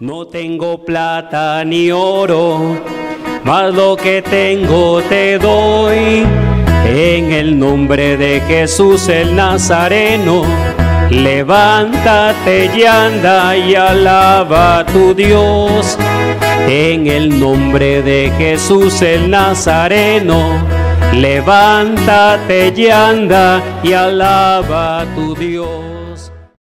No tengo plata ni oro, mas lo que tengo te doy. En el nombre de Jesús el Nazareno, levántate y anda y alaba a tu Dios. En el nombre de Jesús el Nazareno, levántate y anda y alaba a tu Dios.